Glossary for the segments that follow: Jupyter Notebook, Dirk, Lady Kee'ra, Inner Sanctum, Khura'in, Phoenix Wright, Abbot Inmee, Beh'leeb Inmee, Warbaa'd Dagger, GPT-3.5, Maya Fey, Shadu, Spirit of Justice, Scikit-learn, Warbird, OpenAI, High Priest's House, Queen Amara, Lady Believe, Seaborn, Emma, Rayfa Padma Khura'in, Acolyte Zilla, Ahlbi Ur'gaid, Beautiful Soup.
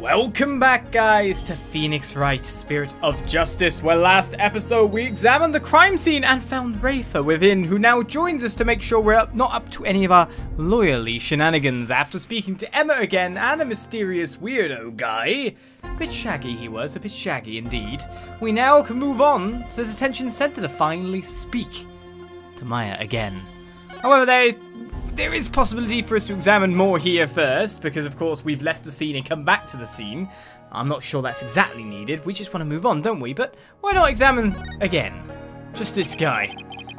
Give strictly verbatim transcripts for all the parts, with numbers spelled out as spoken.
Welcome back, guys, to Phoenix Wright, Spirit of Justice, where last episode we examined the crime scene and found Rayfa within, who now joins us to make sure we're up, not up to any of our loyally shenanigans after speaking to Emma again and a mysterious weirdo guy. A bit shaggy he was, a bit shaggy indeed. We now can move on to the detention centre to finally speak to Maya again. However, they... There is possibility for us to examine more here first, because of course we've left the scene and come back to the scene. I'm not sure that's exactly needed, we just want to move on, don't we? But why not examine again? Just this guy.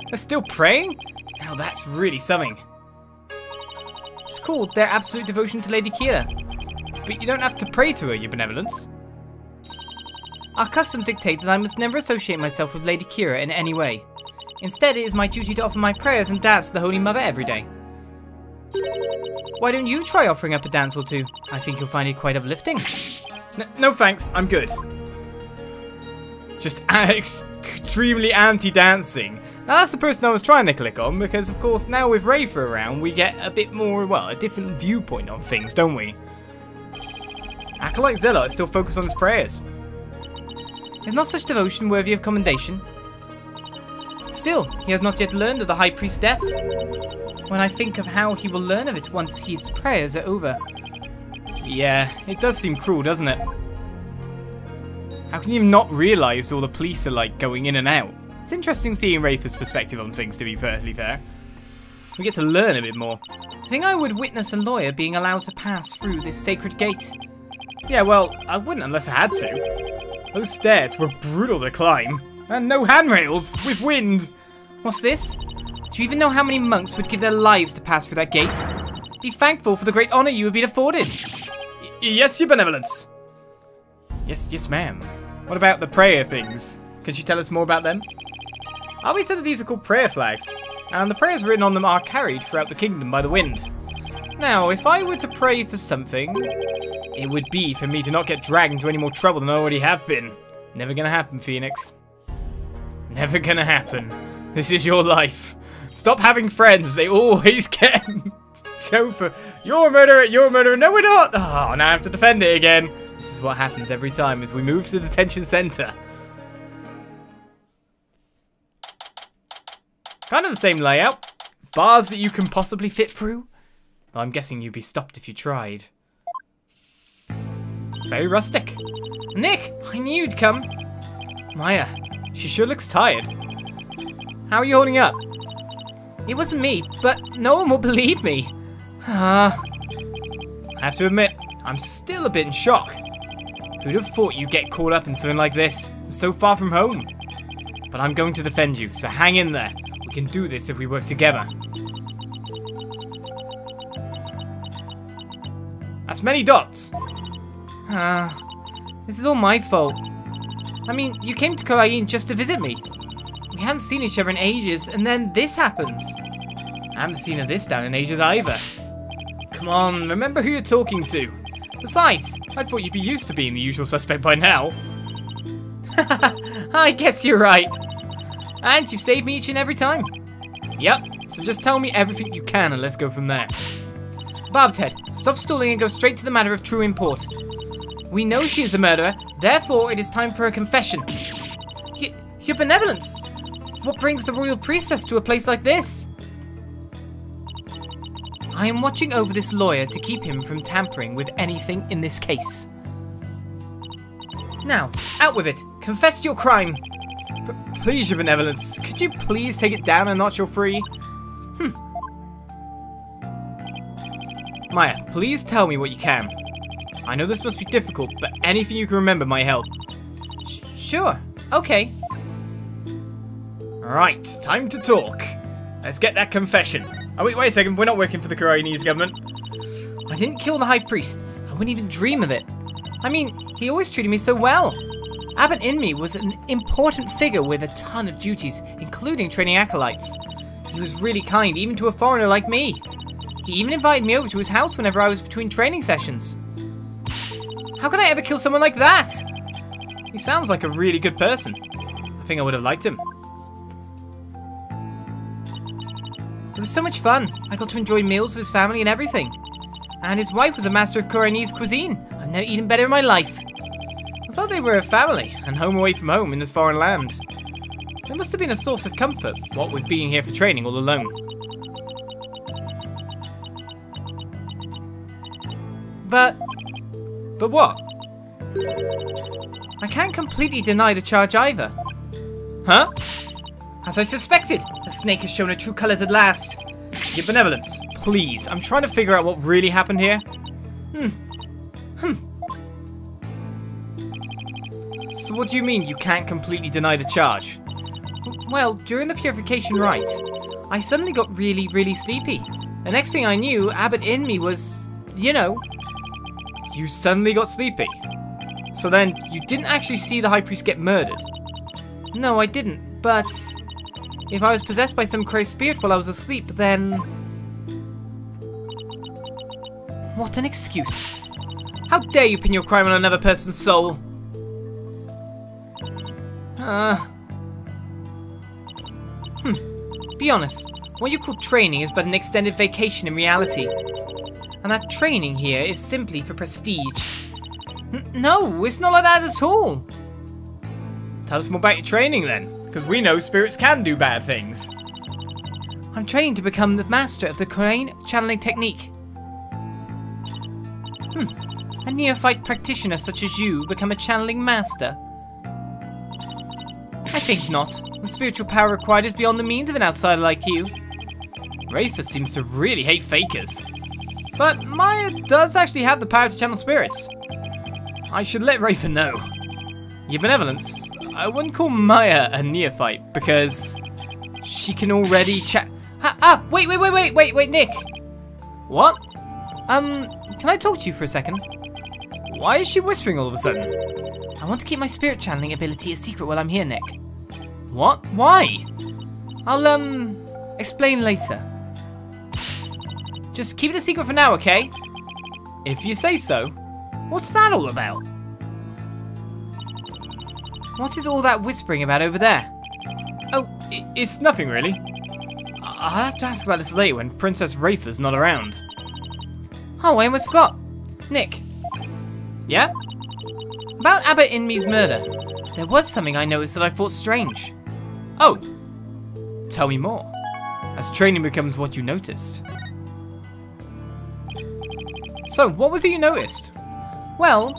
They're still praying? Now that's really something. It's called their absolute devotion to Lady Kee'ra. But you don't have to pray to her, your benevolence. Our custom dictates that I must never associate myself with Lady Kee'ra in any way. Instead, it is my duty to offer my prayers and dance to the Holy Mother every day. Why don't you try offering up a dance or two? I think you'll find it quite uplifting. N no thanks, I'm good. Just extremely anti-dancing. Now that's the person I was trying to click on, because of course now with Rayfa around we get a bit more, well, a different viewpoint on things, don't we? Acolyte Zilla is still focused on his prayers. Is not such devotion worthy of commendation? Still, he has not yet learned of the High Priest's death. When I think of how he will learn of it once his prayers are over. Yeah, it does seem cruel, doesn't it? How can you not realise all the police are like going in and out? It's interesting seeing Rayfa's perspective on things, to be perfectly fair. We get to learn a bit more. I think I would witness a lawyer being allowed to pass through this sacred gate. Yeah, well, I wouldn't unless I had to. Those stairs were brutal to climb. And no handrails, with wind. What's this? Do you even know how many monks would give their lives to pass through that gate? Be thankful for the great honour you have been afforded. Y yes, your benevolence. Yes, yes, ma'am. What about the prayer things? Can she tell us more about them? I'll be said that these are called prayer flags, and the prayers written on them are carried throughout the kingdom by the wind. Now, if I were to pray for something, it would be for me to not get dragged into any more trouble than I already have been. Never gonna happen, Phoenix. Never gonna happen. This is your life. Stop having friends, they always get so for you're a murderer, you're a murderer, no we're not! Oh, now I have to defend it again. This is what happens every time as we move to the detention centre. Kind of the same layout. Bars that you can possibly fit through. Well, I'm guessing you'd be stopped if you tried. Very rustic. Nick, I knew you'd come. Maya, she sure looks tired. How are you holding up? It wasn't me, but no one will believe me. Uh, I have to admit, I'm still a bit in shock. Who'd have thought you'd get caught up in something like this? It's so far from home. But I'm going to defend you, so hang in there. We can do this if we work together. That's many dots. Uh, this is all my fault. I mean, you came to Khura'in just to visit me. We hadn't seen each other in ages, and then this happens. I haven't seen this down in ages either. Come on, remember who you're talking to. Besides, I thought you'd be used to being the usual suspect by now. I guess you're right. And you saved me each and every time. Yep, so just tell me everything you can and let's go from there. Barbedhead, stop stalling and go straight to the matter of true import. We know she is the murderer, therefore it is time for her confession. Y- your benevolence! What brings the royal priestess to a place like this? I am watching over this lawyer to keep him from tampering with anything in this case. Now, out with it. Confess your crime. P please, your benevolence. Could you please take it down a notch or three? Hmm. Maya, please tell me what you can. I know this must be difficult, but anything you can remember might help. Sh sure. Okay. Right, time to talk. Let's get that confession. Oh wait, wait a second, we're not working for the Khura'inese government. I didn't kill the High Priest. I wouldn't even dream of it. I mean, he always treated me so well. Abbot Inmee was an important figure with a ton of duties, including training acolytes. He was really kind, even to a foreigner like me. He even invited me over to his house whenever I was between training sessions. How could I ever kill someone like that? He sounds like a really good person. I think I would have liked him. It was so much fun. I got to enjoy meals with his family and everything. And his wife was a master of Khura'inese cuisine. I I've never eaten better in my life. I thought they were a family, and home away from home in this foreign land. There must have been a source of comfort, what with being here for training all alone. But... but what? I can't completely deny the charge either. Huh? As I suspected, the snake has shown her true colours at last. Your benevolence, please. I'm trying to figure out what really happened here. Hmm. Hmm. So what do you mean you can't completely deny the charge? Well, during the purification rite, I suddenly got really, really sleepy. The next thing I knew, Abbot Inmee was, you know... You suddenly got sleepy. So then, you didn't actually see the High Priest get murdered? No, I didn't, but... if I was possessed by some crazed spirit while I was asleep, then... What an excuse. How dare you pin your crime on another person's soul? Uh... Hmm. Be honest, what you call training is but an extended vacation in reality. And that training here is simply for prestige. N no, it's not like that at all. Tell us more about your training then. Because we know spirits can do bad things. I'm training to become the master of the Khura'in channeling technique. Hmm. A neophyte practitioner such as you become a channeling master? I think not. The spiritual power required is beyond the means of an outsider like you. Rayfa seems to really hate fakers. But Maya does actually have the power to channel spirits. I should let Rayfa know. Your benevolence. I wouldn't call Maya a neophyte because she can already chat. Ah, ah, wait, wait, wait, wait, wait, wait, Nick. What? Um, can I talk to you for a second? Why is she whispering all of a sudden? I want to keep my spirit channeling ability a secret while I'm here, Nick. What? Why? I'll, um, explain later. Just keep it a secret for now, okay? If you say so. What's that all about? What is all that whispering about over there? Oh, it's nothing really. I'll have to ask about this later when Princess Rayfa's not around. Oh, I almost forgot. Nick. Yeah? About Abbot Inmee's murder. There was something I noticed that I thought strange. Oh. Tell me more. As training becomes what you noticed. So, what was it you noticed? Well,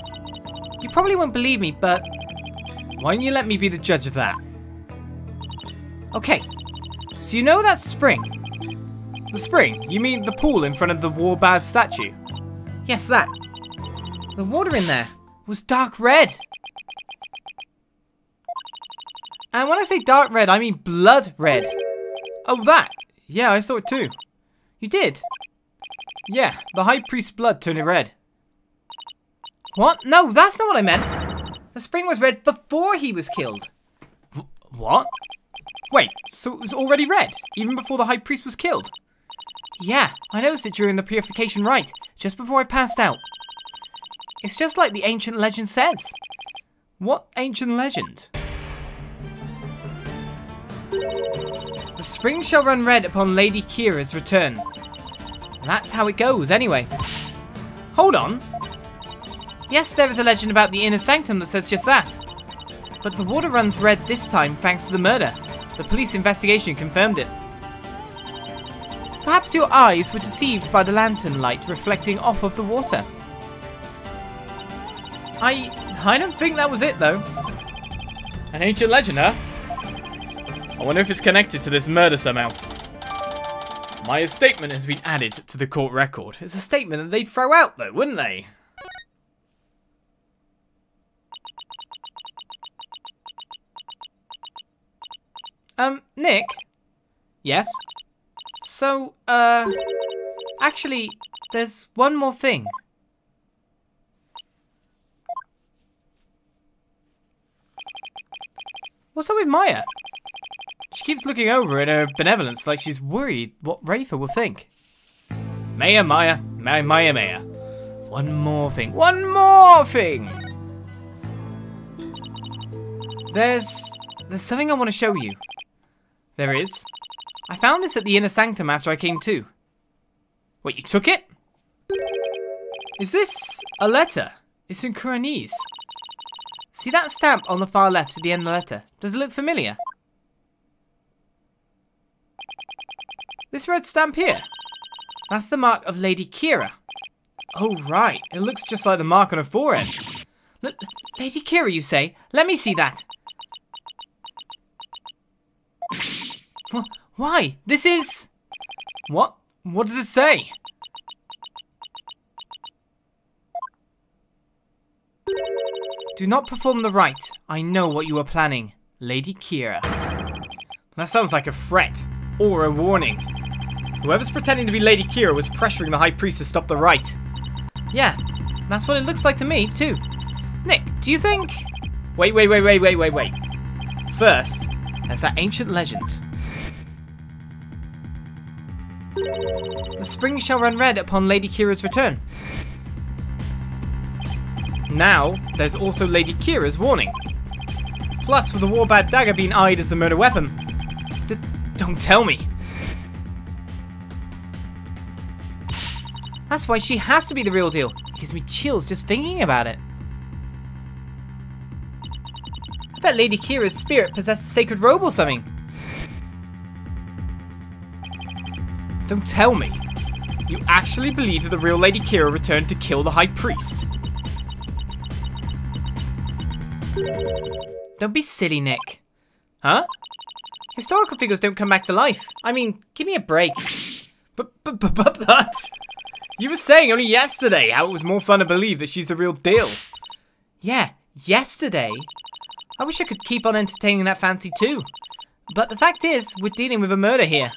you probably won't believe me, but... why don't you let me be the judge of that? Okay, so you know that spring? The spring? You mean the pool in front of the Warbaa'd statue? Yes, that. The water in there was dark red. And when I say dark red, I mean blood red. Oh, that. Yeah, I saw it too. You did? Yeah, the High Priest's blood turned it red. What? No, that's not what I meant. The spring was red before he was killed. What? Wait, so it was already red, even before the High Priest was killed? Yeah, I noticed it during the purification rite, just before I passed out. It's just like the ancient legend says. What ancient legend? The spring shall run red upon Lady Kee'ra's return. That's how it goes, anyway. Hold on. Yes, there is a legend about the inner sanctum that says just that. But the water runs red this time thanks to the murder. The police investigation confirmed it. Perhaps your eyes were deceived by the lantern light reflecting off of the water. I... I don't think that was it, though. An ancient legend, huh? I wonder if it's connected to this murder somehow. Maya's statement has been added to the court record. It's a statement that they'd throw out, though, wouldn't they? Um, Nick? Yes? So, uh... actually, there's one more thing. What's up with Maya? She keeps looking over at her benevolence like she's worried what Rayfa will think. Maya, Maya, Maya, Maya, Maya. One more thing. One more thing! There's... there's something I want to show you. There is. I found this at the inner sanctum after I came to. Wait, you took it? Is this a letter? It's in Khura'inese. See that stamp on the far left at the end of the letter? Does it look familiar? This red stamp here. That's the mark of Lady Kee'ra. Oh, right. It looks just like the mark on her forehead. L Lady Kee'ra, you say? Let me see that. Wh why? This is... What? What does it say? Do not perform the rite. I know what you are planning, Lady Kee'ra. That sounds like a threat or a warning. Whoever's pretending to be Lady Kee'ra was pressuring the High Priest to stop the rite. Yeah, that's what it looks like to me, too. Nick, do you think... Wait, wait, wait, wait, wait, wait, wait. First, there's that ancient legend. The spring shall run red upon Lady Kee'ra's return. Now, there's also Lady Kee'ra's warning. Plus, with the Warbaa'd Dagger being eyed as the murder weapon. D- don't tell me. That's why she has to be the real deal. It gives me chills just thinking about it. I bet Lady Kee'ra's spirit possessed a sacred robe or something. Don't tell me. You actually believe that the real Lady Kee'ra returned to kill the High Priest? Don't be silly, Nick. Huh? Historical figures don't come back to life. I mean, give me a break. But, but, but, but, but... You were saying only yesterday how it was more fun to believe that she's the real deal. Yeah, yesterday. I wish I could keep on entertaining that fancy too. But the fact is, we're dealing with a murder here.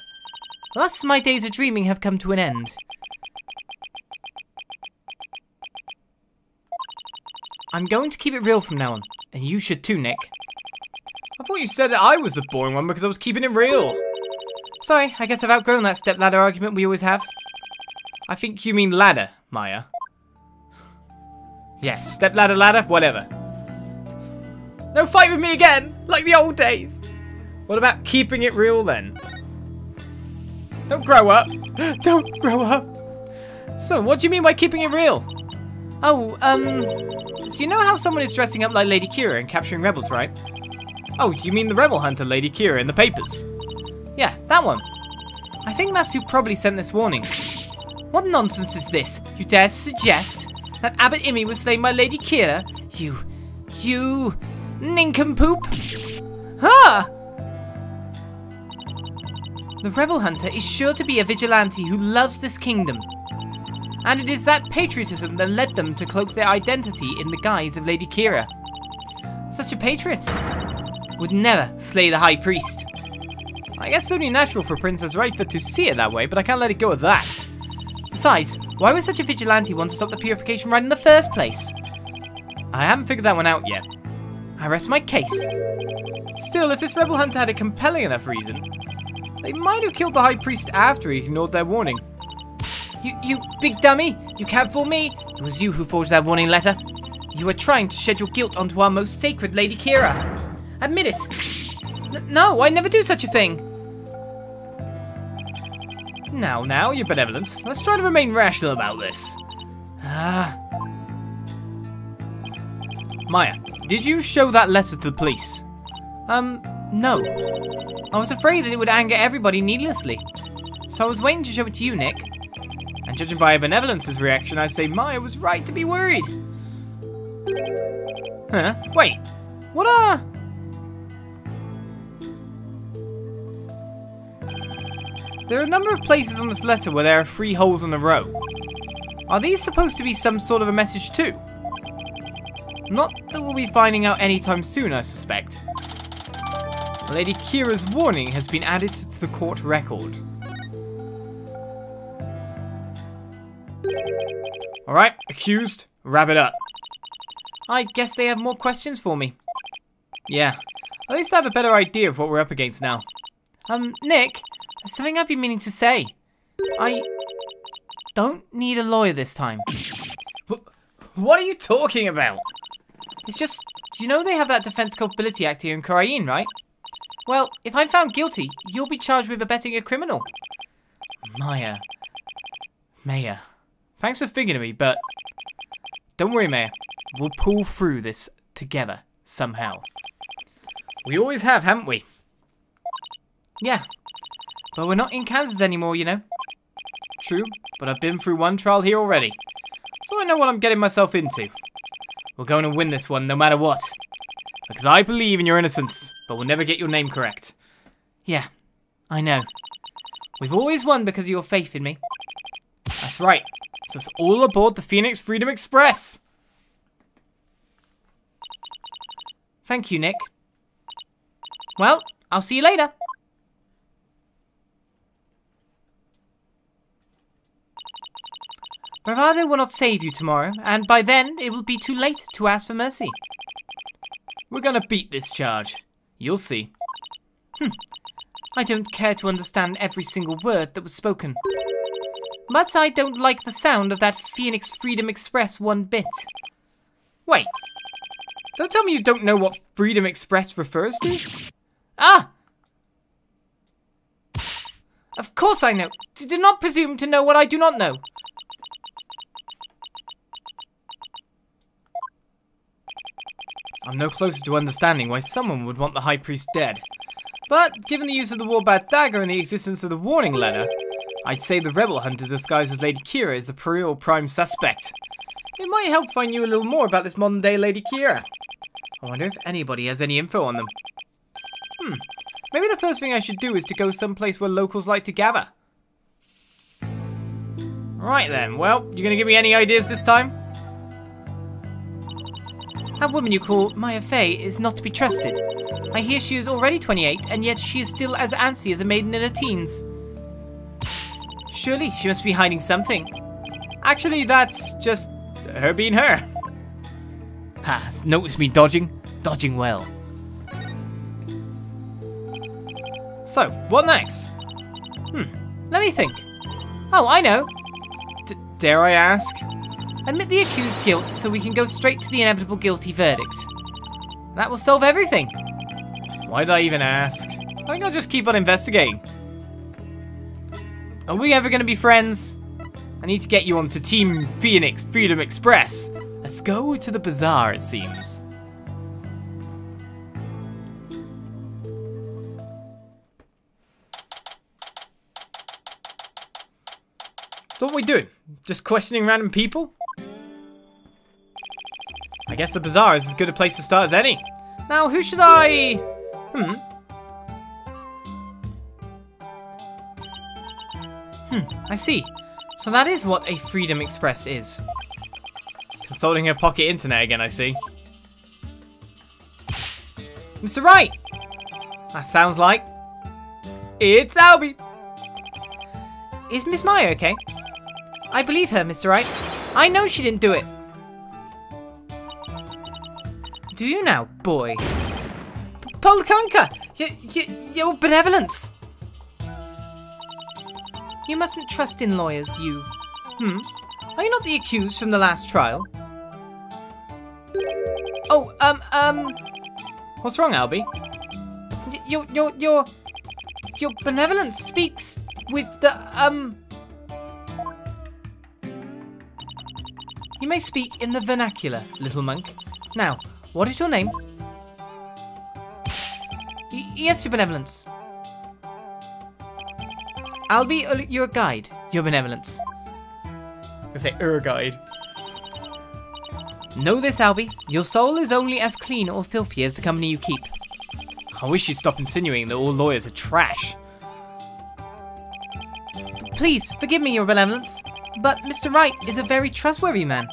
Thus, my days of dreaming have come to an end. I'm going to keep it real from now on. And you should too, Nick. I thought you said that I was the boring one because I was keeping it real. Sorry, I guess I've outgrown that stepladder argument we always have. I think you mean ladder, Maya. Yes, stepladder, ladder, whatever. No fight with me again, like the old days. What about keeping it real then? Don't grow up. Don't grow up. So, what do you mean by keeping it real? Oh, um... So you know how someone is dressing up like Lady Kee'ra and capturing rebels, right? Oh, you mean the rebel hunter Lady Kee'ra in the papers? Yeah, that one. I think that's who probably sent this warning. What nonsense is this? You dare suggest that Abbot Inmee was slain by Lady Kee'ra? You... you... nincompoop! Huh? The rebel hunter is sure to be a vigilante who loves this kingdom. And it is that patriotism that led them to cloak their identity in the guise of Lady Kee'ra. Such a patriot would never slay the High Priest. I guess it's only natural for Princess Rayfa to see it that way, but I can't let it go at that. Besides, why would such a vigilante want to stop the purification rite in the first place? I haven't figured that one out yet. I rest my case. Still, if this rebel hunter had a compelling enough reason, they might have killed the High Priest after he ignored their warning. You, you big dummy! You can't fool me! It was you who forged that warning letter. You were trying to shed your guilt onto our most sacred Lady Kee'ra. Admit it! N no, I never do such a thing! Now, now, your benevolence. Let's try to remain rational about this. Ah. Maya, did you show that letter to the police? Um, no. I was afraid that it would anger everybody needlessly. So I was waiting to show it to you, Nick. And judging by Benevolence's reaction, I say Maya was right to be worried. Huh? Wait. What are... There are a number of places on this letter where there are three holes in a row. Are these supposed to be some sort of a message too? Not that we'll be finding out anytime soon, I suspect. Lady Kee'ra's warning has been added to the court record. Alright, accused, wrap it up. I guess they have more questions for me. Yeah, at least I have a better idea of what we're up against now. Um, Nick, there's something I've been meaning to say. I don't need a lawyer this time. What are you talking about? It's just, you know they have that Defense Culpability Act here in Khura'in, right? Well, if I'm found guilty, you'll be charged with abetting a criminal. Maya. Maya. Thanks for thinking of me, but Don't worry, Maya. We'll pull through this together somehow. We always have, haven't we? Yeah. But we're not in Kansas anymore, you know. True, but I've been through one trial here already. So I know what I'm getting myself into. We're going to win this one no matter what. Because I believe in your innocence, but we'll never get your name correct. Yeah, I know. We've always won because of your faith in me. That's right. So it's all aboard the Phoenix Freedom Express. Thank you, Nick. Well, I'll see you later. Bravado will not save you tomorrow, and by then it will be too late to ask for mercy. We're gonna beat this charge. You'll see. Hm. I don't care to understand every single word that was spoken. But I don't like the sound of that Phoenix Freedom Express one bit. Wait. Don't tell me you don't know what Freedom Express refers to? Ah! Of course I know. D- do not presume to know what I do not know. I'm no closer to understanding why someone would want the High Priest dead. But, given the use of the Warbaa'd Dagger and the existence of the warning letter, I'd say the rebel hunter disguised as Lady Kee'ra is the perennial prime suspect. It might help if I knew a little more about this modern day Lady Kee'ra. I wonder if anybody has any info on them. Hmm, maybe the first thing I should do is to go someplace where locals like to gather. Right then, well, you gonna give me any ideas this time? That woman you call Maya Fey is not to be trusted. I hear she is already twenty-eight, and yet she is still as antsy as a maiden in her teens. Surely she must be hiding something. Actually, that's just her being her. Ha, notice me dodging? Dodging well. So, what next? Hmm, let me think. Oh, I know. D- dare I ask? Admit the accused's guilt so we can go straight to the inevitable guilty verdict. That will solve everything. Why did I even ask? I think I'll just keep on investigating. Are we ever going to be friends? I need to get you onto Team Phoenix Freedom Express. Let's go to the bazaar, it seems. So what are we doing? Just questioning random people? I guess the bazaar is as good a place to start as any. Now, who should I... Hmm. Hmm, I see. So that is what a Freedom Express is. Consulting her pocket internet again, I see. Mister Wright! That sounds like... It's Ahlbi! Is Miss Maya okay? I believe her, Mister Wright. I know she didn't do it. Do you now, boy? Polkanka! Y y your benevolence! You mustn't trust in lawyers, you. Hmm? Are you not the accused from the last trial? Oh, um, um... What's wrong, Ahlbi? Y your, your, your... Your benevolence speaks with the, um... You may speak in the vernacular, little monk. Now, what is your name? Y yes, your benevolence. Ahlbi Ur'gaid, your benevolence. I say Ur'gaid. Know this, Ahlbi. Your soul is only as clean or filthy as the company you keep. I wish you'd stop insinuating that all lawyers are trash. Please, forgive me, your benevolence. But Mister Wright is a very trustworthy man.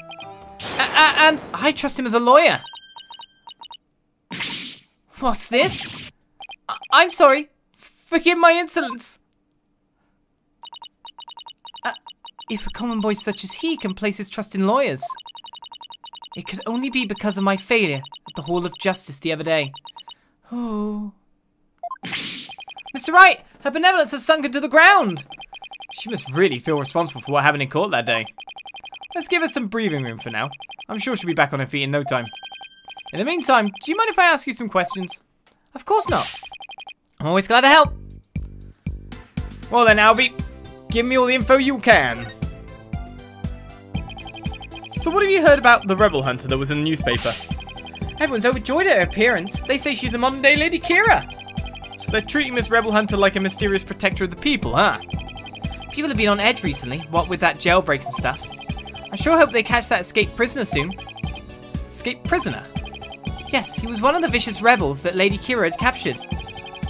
A- and I trust him as a lawyer. What's this? I I'm sorry. Forgive my insolence. Uh, if a common boy such as he can place his trust in lawyers, it could only be because of my failure at the Hall of Justice the other day. Oh. Mister Wright, her benevolence has sunk into the ground. She must really feel responsible for what happened in court that day. Let's give her some breathing room for now. I'm sure she'll be back on her feet in no time. In the meantime, do you mind if I ask you some questions? Of course not. I'm always glad to help. Well then, Ahlbi, give me all the info you can. So what have you heard about the rebel hunter that was in the newspaper? Everyone's overjoyed at her appearance. They say she's the modern day Lady Kee'ra. So they're treating this rebel hunter like a mysterious protector of the people, huh? People have been on edge recently, what with that jailbreak and stuff. I sure hope they catch that escaped prisoner soon. Escaped prisoner? Yes, he was one of the vicious rebels that Lady Kee'ra had captured.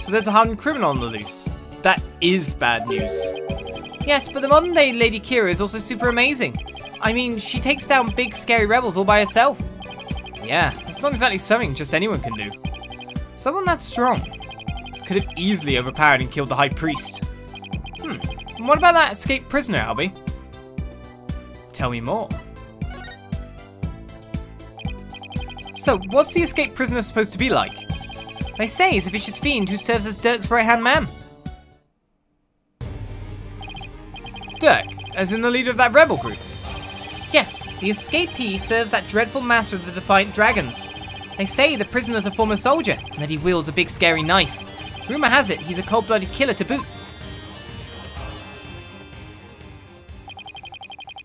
So there's a hardened criminal on the loose. That is bad news. Yes, but the modern day Lady Kee'ra is also super amazing. I mean, she takes down big scary rebels all by herself. Yeah, it's not exactly something just anyone can do. Someone that's strong could have easily overpowered and killed the High Priest. Hmm, and what about that escaped prisoner, Ahlbi? Tell me more. So, what's the escaped prisoner supposed to be like? They say he's a vicious fiend who serves as Dirk's right-hand man. Dirk, as in the leader of that rebel group? Yes, the escapee serves that dreadful master of the Defiant Dragons. They say the prisoner's a former soldier, and that he wields a big scary knife. Rumour has it he's a cold-blooded killer to boot.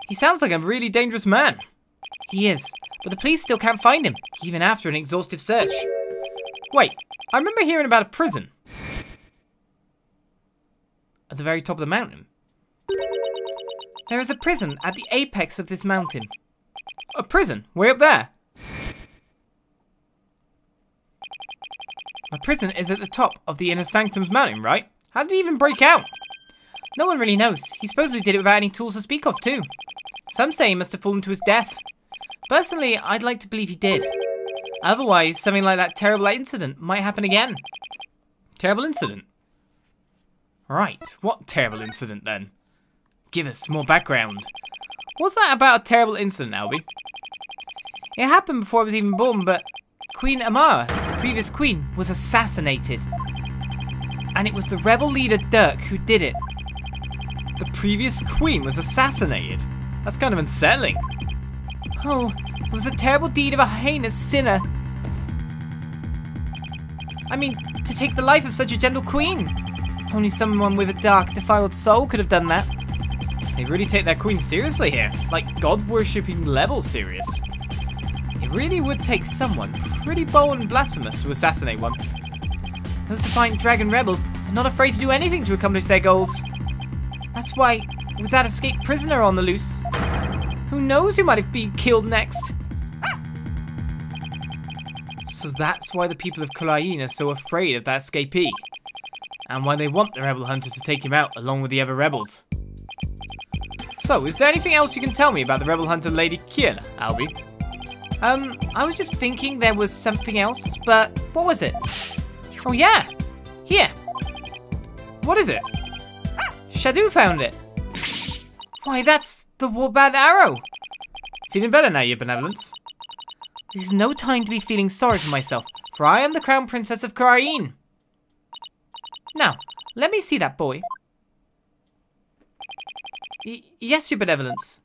He sounds like a really dangerous man. He is, but the police still can't find him, even after an exhaustive search. Wait, I remember hearing about a prison. At the very top of the mountain. There is a prison at the apex of this mountain. A prison? Way up there? A prison is at the top of the Inner Sanctum's mountain, right? How did he even break out? No one really knows. He supposedly did it without any tools to speak of, too. Some say he must have fallen to his death. Personally, I'd like to believe he did. Otherwise, something like that terrible incident might happen again. Terrible incident? Right, what terrible incident then? Give us more background. What's that about a terrible incident, Ahlbi? It happened before I was even born, but Queen Amara, the previous queen, was assassinated. And it was the rebel leader Dirk who did it. The previous queen was assassinated? That's kind of unsettling. Oh, it was a terrible deed of a heinous sinner. I mean, to take the life of such a gentle queen. Only someone with a dark, defiled soul could have done that. They really take their queen seriously here, like god-worshipping level serious. It really would take someone pretty bold and blasphemous to assassinate one. Those Defiant Dragon rebels are not afraid to do anything to accomplish their goals. That's why, with that escaped prisoner on the loose, who knows who might have been killed next? So that's why the people of Khura'in are so afraid of that escapee, and why they want the rebel hunter to take him out along with the other rebels. So, is there anything else you can tell me about the rebel hunter Lady Kee'ra, Ahlbi? Um, I was just thinking there was something else, but what was it? Oh yeah, here. What is it? Shadu found it. Why, that's the Warbaa'd arrow. Feeling better now, your benevolence? This is no time to be feeling sorry for myself, for I am the Crown Princess of Khura'in. Now, let me see that boy. Y yes, your benevolence.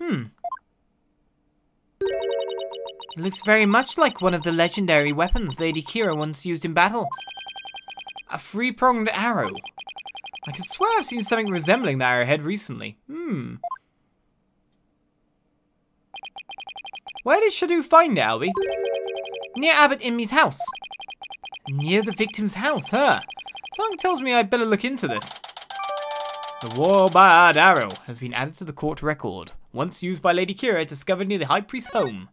Hmm. It looks very much like one of the legendary weapons Lady Kee'ra once used in battle. A three-pronged arrow. I can swear I've seen something resembling that arrowhead recently. Hmm. Where did Shadu find it, Ahlbi? Near Abbot Inmee's house. Near the victim's house, huh? Something tells me I'd better look into this. The Warbaa'd arrow has been added to the court record, once used by Lady Kee'ra, discovered near the High Priest's home.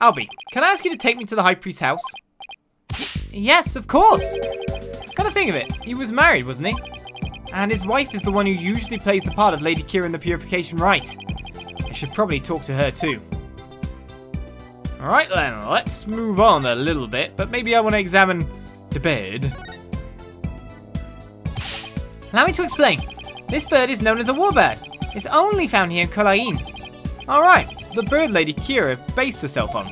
Ahlbi, can I ask you to take me to the High Priest's house? Y yes, of course! Kind of think of it, he was married, wasn't he? And his wife is the one who usually plays the part of Lady Kee'ra in the Purification Rite. I should probably talk to her too. Alright then, let's move on a little bit, but maybe I want to examine the bird. Allow me to explain. This bird is known as a warbird. It's only found here in Khura'in. Alright, the bird Lady Kee'ra based herself on.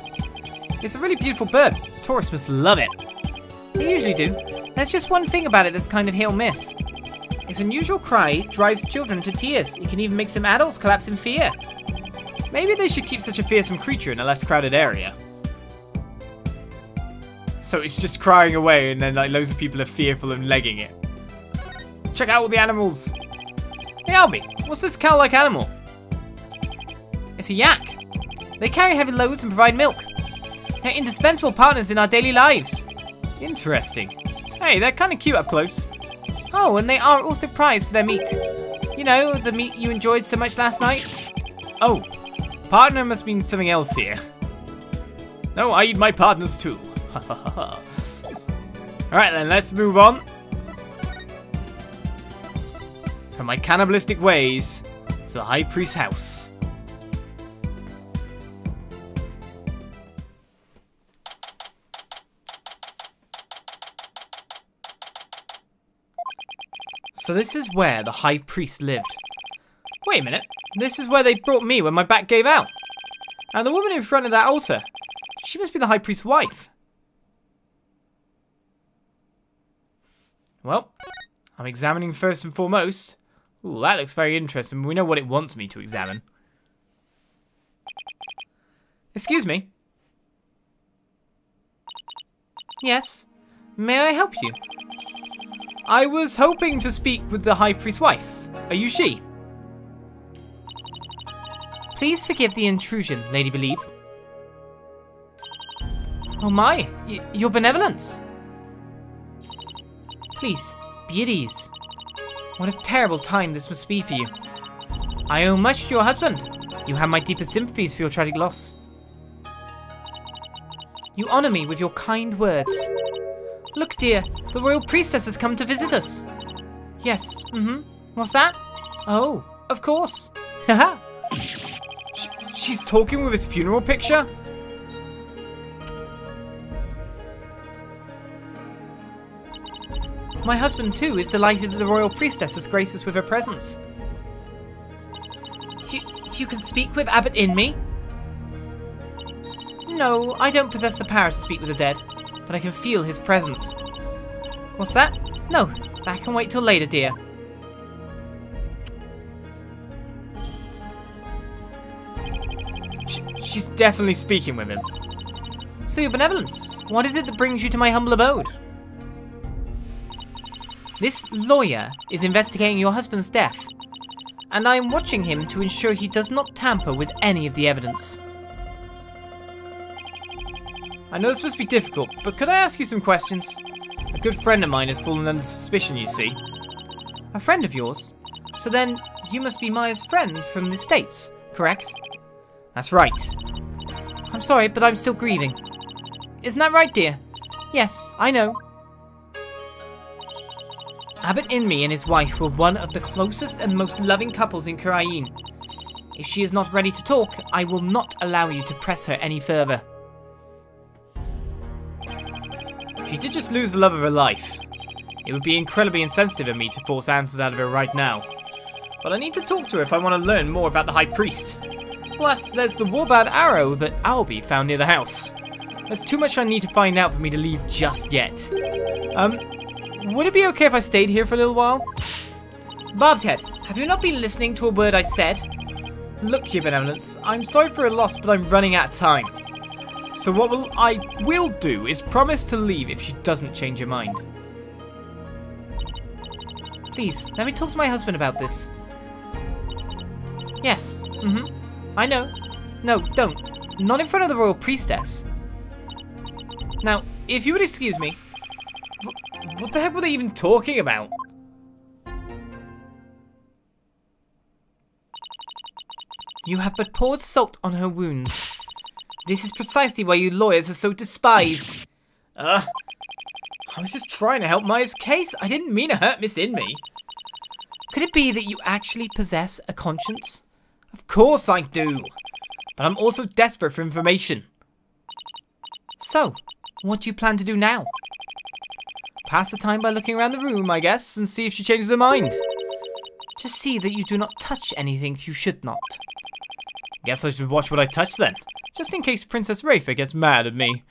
It's a really beautiful bird. Tourists must love it. They usually do. There's just one thing about it that's kind of hit or miss. Its unusual cry drives children to tears. It can even make some adults collapse in fear. Maybe they should keep such a fearsome creature in a less crowded area. So it's just crying away and then like loads of people are fearful and legging it. Check out all the animals. Ahlbi, what's this cow-like animal? It's a yak. They carry heavy loads and provide milk. They're indispensable partners in our daily lives. Interesting. Hey, they're kind of cute up close. Oh, and they are also prized for their meat. You know, the meat you enjoyed so much last night? Oh, partner must mean something else here. No, I eat my partners too. Ha ha ha ha. Alright then, let's move on from my cannibalistic ways to the High Priest's house. So this is where the High Priest lived. Wait a minute, this is where they brought me when my back gave out. And the woman in front of that altar, she must be the High Priest's wife. Well, I'm examining first and foremost. Ooh, that looks very interesting. We know what it wants me to examine. Excuse me. Yes, may I help you? I was hoping to speak with the High Priest's wife. Are you she? Please forgive the intrusion, Lady Believe. Oh my, y your benevolence. Please, be at ease. What a terrible time this must be for you. I owe much to your husband. You have my deepest sympathies for your tragic loss. You honor me with your kind words. Look, dear, the royal priestess has come to visit us. Yes, mm-hmm. What's that? Oh, of course. Haha. she, she's talking with his funeral picture? My husband, too, is delighted that the royal priestess has graced us with her presence. You, you can speak with Abbot Inmee? No, I don't possess the power to speak with the dead. But I can feel his presence. What's that? No, that can wait till later, dear. Sh she's definitely speaking with him. So, your benevolence, what is it that brings you to my humble abode? This lawyer is investigating your husband's death, and I am watching him to ensure he does not tamper with any of the evidence. I know it's supposed to be difficult, but could I ask you some questions? A good friend of mine has fallen under suspicion, you see. A friend of yours? So then, you must be Maya's friend from the States, correct? That's right. I'm sorry, but I'm still grieving. Isn't that right, dear? Yes, I know. Abbot Inmee and his wife were one of the closest and most loving couples in Khura'in. If she is not ready to talk, I will not allow you to press her any further. She did just lose the love of her life. It would be incredibly insensitive of me to force answers out of her right now. But I need to talk to her if I want to learn more about the High Priest. Plus, there's the Warbaa'd arrow that Ahlbi found near the house. There's too much I need to find out for me to leave just yet. Um, would it be okay if I stayed here for a little while? Barbed Head, have you not been listening to a word I said? Look, your benevolence, I'm sorry for a loss, but I'm running out of time. So what will I will do is promise to leave if she doesn't change her mind. Please, let me talk to my husband about this. Yes, mm-hmm. I know. No, don't. Not in front of the royal priestess. Now, if you would excuse me. Wh what the heck were they even talking about? You have but poured salt on her wounds. This is precisely why you lawyers are so despised. Ugh. I was just trying to help Maya's case. I didn't mean to hurt Miss Inmee. Could it be that you actually possess a conscience? Of course I do. But I'm also desperate for information. So, what do you plan to do now? Pass the time by looking around the room, I guess, and see if she changes her mind. Just see that you do not touch anything you should not. Guess I should watch what I touch then. Just in case Princess Rayfa gets mad at me.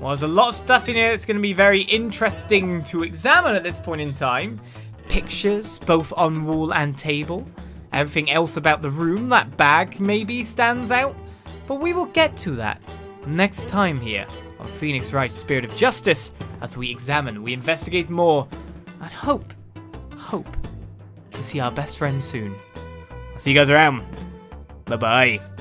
Well, there's a lot of stuff in here that's going to be very interesting to examine at this point in time. Pictures, both on wall and table. Everything else about the room, that bag maybe stands out. But we will get to that next time here on Phoenix Wright's Spirit of Justice as we examine, we investigate more, and hope, hope to see our best friend soon. I'll see you guys around. Bye-bye.